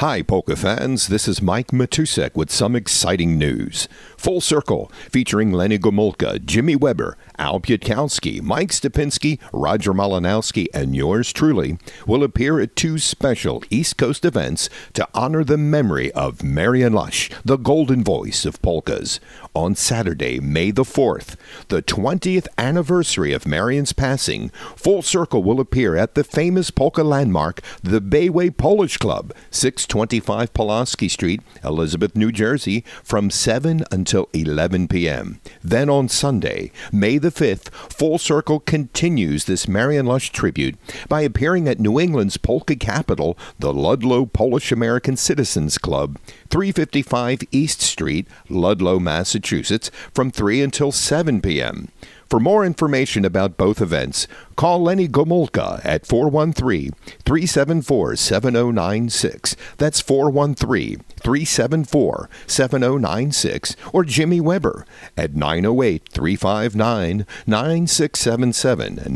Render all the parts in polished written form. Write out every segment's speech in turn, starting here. Hi, polka fans. This is Mike Matusek with some exciting news. Full Circle, featuring Lenny Gomulka, Jimmy Weber, Al Piotkowski, Mike Stepinski, Roger Malinowski, and yours truly, will appear at two special East Coast events to honor the memory of Marion Lush, the golden voice of polkas. On Saturday, May the 4th, the 20th anniversary of Marion's passing, Full Circle will appear at the famous polka landmark, the Bayway Polish Club, 625 Pulaski Street, Elizabeth, New Jersey, from 7 until 11 p.m. Then on Sunday, May the 5th, Full Circle continues this Marion Lush tribute by appearing at New England's polka capital, the Ludlow Polish American Citizens Club, 355 East Street, Ludlow, Massachusetts, from 3 until 7 p.m. For more information about both events, call Lenny Gomulka at 413-374-7096. That's 413-374-7096. Or Jimmy Weber at 908-359-9677.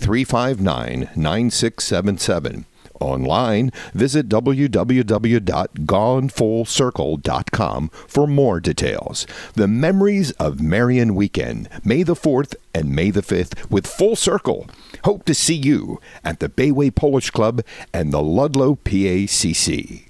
908-359-9677. Online, visit www.gonefullcircle.com for more details. The Memories of Marion Weekend, May the 4th and May the 5th with Full Circle. Hope to see you at the Bayway Polish Club and the Ludlow PACC.